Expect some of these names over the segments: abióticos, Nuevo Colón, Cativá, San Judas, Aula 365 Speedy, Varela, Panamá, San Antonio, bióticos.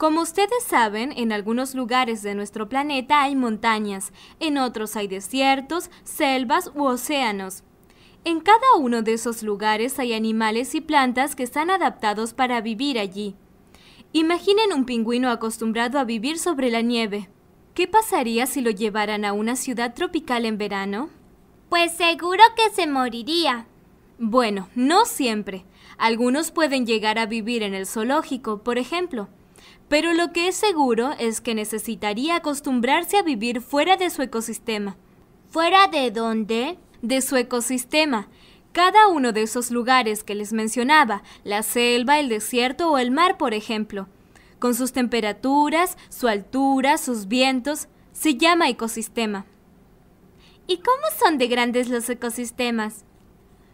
Como ustedes saben, en algunos lugares de nuestro planeta hay montañas, en otros hay desiertos, selvas u océanos. En cada uno de esos lugares hay animales y plantas que están adaptados para vivir allí. Imaginen un pingüino acostumbrado a vivir sobre la nieve. ¿Qué pasaría si lo llevaran a una ciudad tropical en verano? Pues seguro que se moriría. Bueno, no siempre. Algunos pueden llegar a vivir en el zoológico, por ejemplo. Pero lo que es seguro es que necesitaría acostumbrarse a vivir fuera de su ecosistema. ¿Fuera de dónde? De su ecosistema. Cada uno de esos lugares que les mencionaba, la selva, el desierto o el mar, por ejemplo, con sus temperaturas, su altura, sus vientos, se llama ecosistema. ¿Y cómo son de grandes los ecosistemas?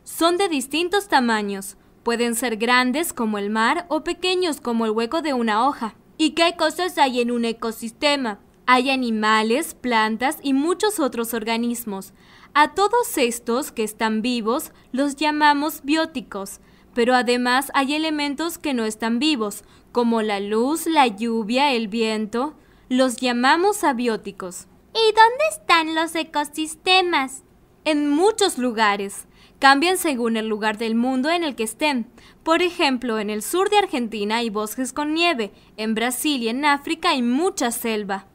Son de distintos tamaños. Pueden ser grandes como el mar o pequeños como el hueco de una hoja. ¿Y qué cosas hay en un ecosistema? Hay animales, plantas y muchos otros organismos. A todos estos que están vivos los llamamos bióticos, pero además hay elementos que no están vivos, como la luz, la lluvia, el viento. Los llamamos abióticos. ¿Y dónde están los ecosistemas? En muchos lugares. Cambian según el lugar del mundo en el que estén. Por ejemplo, en el sur de Argentina hay bosques con nieve, en Brasil y en África hay mucha selva.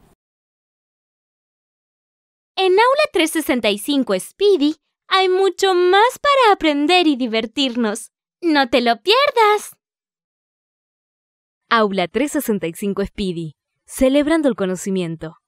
En Aula 365 Speedy hay mucho más para aprender y divertirnos. ¡No te lo pierdas! Aula 365 Speedy, celebrando el conocimiento.